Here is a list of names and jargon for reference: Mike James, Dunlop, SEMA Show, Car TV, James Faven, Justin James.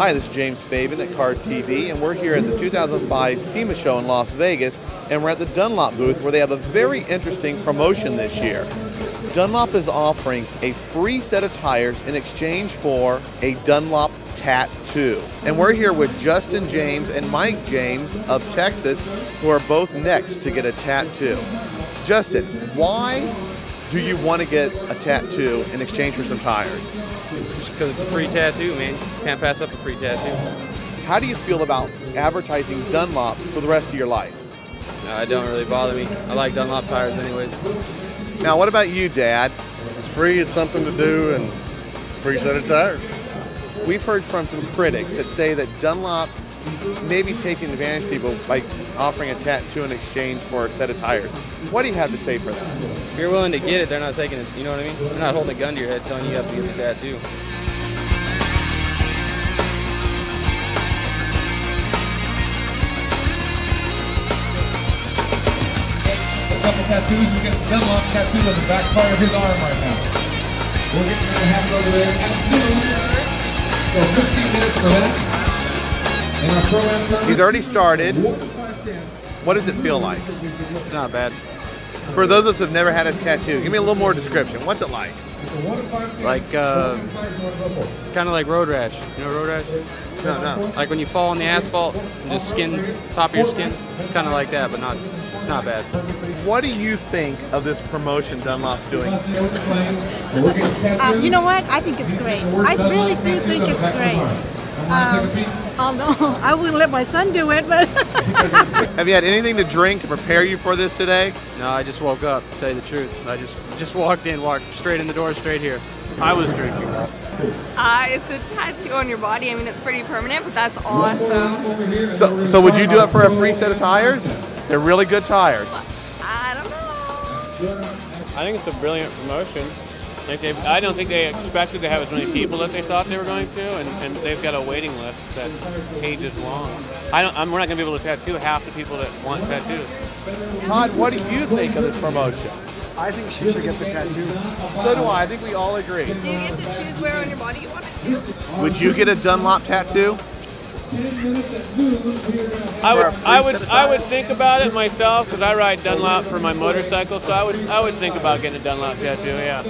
Hi, this is James Faven at Car TV, and we're here at the 2005 SEMA Show in Las Vegas, and we're at the Dunlop booth where they have a very interesting promotion this year. Dunlop is offering a free set of tires in exchange for a Dunlop tattoo. And we're here with Justin James and Mike James of Texas, who are both next to get a tattoo. Justin, why do you want to get a tattoo in exchange for some tires? Just because it's a free tattoo, man. Can't pass up a free tattoo. How do you feel about advertising Dunlop for the rest of your life? No, it don't really bother me. I like Dunlop tires anyways. Now, what about you, Dad? It's free, it's something to do, and free set of tires. We've heard from some critics that say that Dunlop may be taking advantage of people by offering a tattoo in exchange for a set of tires. What do you have to say for that? If you're willing to get it, they're not taking it, you know what I mean? They're not holding a gun to your head telling you you have to get a tattoo. Couple tattoos, we've got Dunlop tattooed on the back part of his arm right now. We're getting ready to have it over there at 2 for 15 minutes per minute. And our program started. He's already started. What does it feel like? It's not bad. For those of us who've never had a tattoo, give me a little more description. What's it like? Like, kind of like road rash. You know road rash? No. Like when you fall on the asphalt and just skin, top of your skin. It's kind of like that, but not. It's not bad. What do you think of this promotion Dunlop's doing? You know what? I think it's great. I really do think it's great. Although I wouldn't let my son do it, but. Have you had anything to drink to prepare you for this today? No, I just woke up, to tell you the truth. I just walked in, walked straight in the door, straight here. I was drinking. It's a tattoo on your body. I mean, it's pretty permanent, but that's awesome. So would you do it for a free set of tires? They're really good tires. I don't know. I think it's a brilliant promotion. Like I don't think they expected to have as many people that they thought they were going to, and they've got a waiting list that's pages long. We're not going to be able to tattoo half the people that want tattoos. Todd, what do you think of this promotion? I think she should get the tattoo. So do I. I think we all agree. Do you get to choose where on your body you want it to? Would you get a Dunlop tattoo? I would think about it myself because I ride Dunlop for my motorcycle, so I would think about getting a Dunlop tattoo, yeah.